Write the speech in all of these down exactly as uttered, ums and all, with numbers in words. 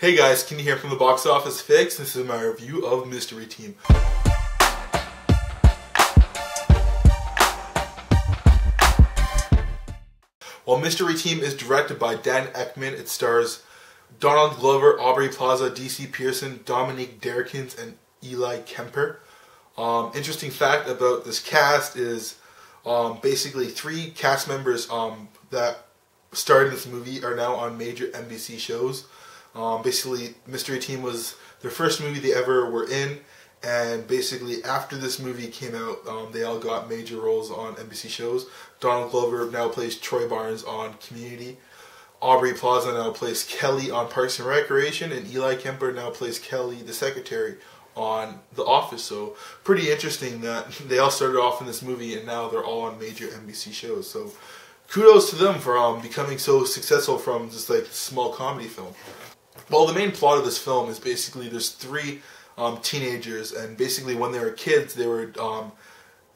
Hey guys, Keenan here from the Box Office Fix. This is my review of Mystery Team. While Mystery Team is directed by Dan Ekman, it stars Donald Glover, Aubrey Plaza, D C Pearson, Dominic Dierkes, and Eli Kemper. Um, interesting fact about this cast is um, basically three cast members um, that starred in this movie are now on major N B C shows. Um, basically, Mystery Team was their first movie they ever were in, and basically after this movie came out, um, they all got major roles on N B C shows. Donald Glover now plays Troy Barnes on Community. Aubrey Plaza now plays Kelly on Parks and Recreation, and Eli Kemper now plays Kelly, the secretary, on The Office. So pretty interesting that they all started off in this movie and now they're all on major N B C shows. So kudos to them for um, becoming so successful from just like small comedy film. Well, the main plot of this film is basically there's three um, teenagers, and basically when they were kids, they were um,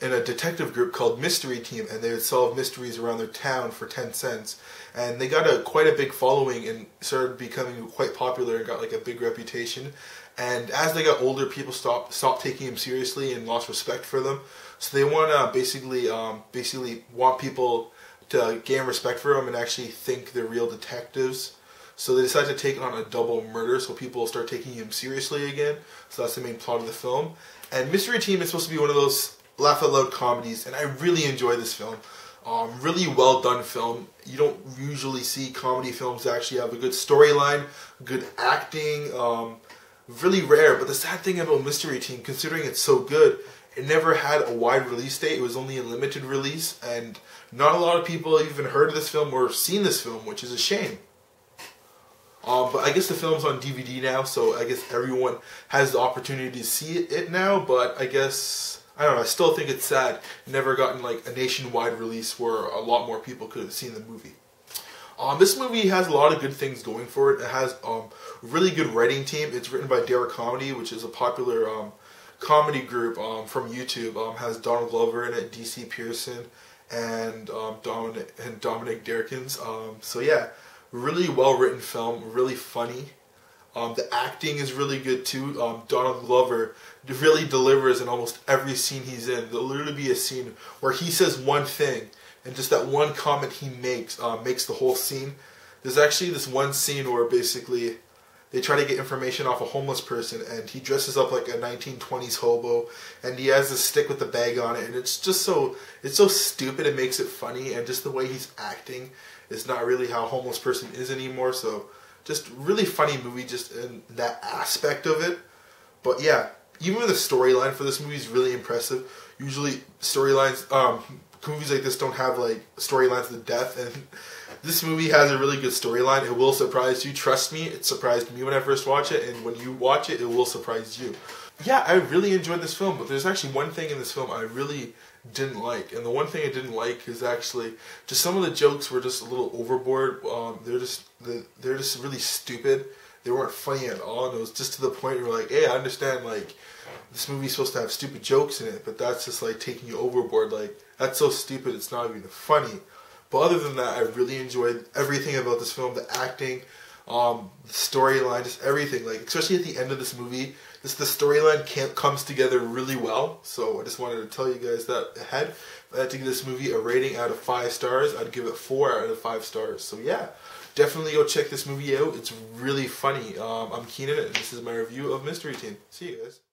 in a detective group called Mystery Team, and they would solve mysteries around their town for ten cents. And they got a quite a big following and started becoming quite popular and got like a big reputation. And as they got older, people stopped, stopped taking them seriously and lost respect for them. So they want to basically, um, basically want people to gain respect for them and actually think they're real detectives. So they decide to take on a double murder, so people start taking him seriously again. So that's the main plot of the film. And Mystery Team is supposed to be one of those laugh-out-loud comedies, and I really enjoy this film. Um, really well-done film. You don't usually see comedy films that actually have a good storyline, good acting. Um, really rare, but the sad thing about Mystery Team, considering it's so good, it never had a wide release date. It was only a limited release, and not a lot of people have even heard of this film or seen this film, which is a shame. Um, but I guess the film's on D V D now, so I guess everyone has the opportunity to see it, it now, but I guess, I don't know, I still think it's sad. Never gotten like a nationwide release where a lot more people could have seen the movie. Um, this movie has a lot of good things going for it. It has um, a really good writing team. It's written by Derrick Comedy, which is a popular um, comedy group um, from YouTube. Um, has Donald Glover in it, D C Pearson, and, um, Dominic, and Dominic Dierkes. Um, so yeah. Really well-written film, really funny. Um, the acting is really good too. Um, Donald Glover really delivers in almost every scene he's in. There'll literally be a scene where he says one thing, and just that one comment he makes uh, makes the whole scene. There's actually this one scene where basically they try to get information off a homeless person, and he dresses up like a nineteen twenties hobo, and he has this stick with a bag on it, and it's just so, it's so stupid, it makes it funny, and just the way he's acting is not really how a homeless person is anymore, so just really funny movie just in that aspect of it. But yeah, even the storyline for this movie is really impressive. Usually storylines, um, movies like this don't have like storylines to death, and this movie has a really good storyline. It will surprise you. Trust me, it surprised me when I first watched it, and when you watch it, it will surprise you. Yeah, I really enjoyed this film, but there's actually one thing in this film I really didn't like. And the one thing I didn't like is actually just some of the jokes were just a little overboard. Um, they're just they're just really stupid. They weren't funny at all, and it was just to the point where like, hey, I understand like this movie's supposed to have stupid jokes in it, but that's just like taking you overboard. Like that's so stupid, it's not even funny. But other than that, I really enjoyed everything about this film, the acting, um, the storyline, just everything. Like, especially at the end of this movie, just the storyline comes together really well. So I just wanted to tell you guys that ahead. If I had to give this movie a rating out of five stars, I'd give it four out of five stars. So yeah, definitely go check this movie out. It's really funny. Um, I'm Keenan, and this is my review of Mystery Team. See you guys.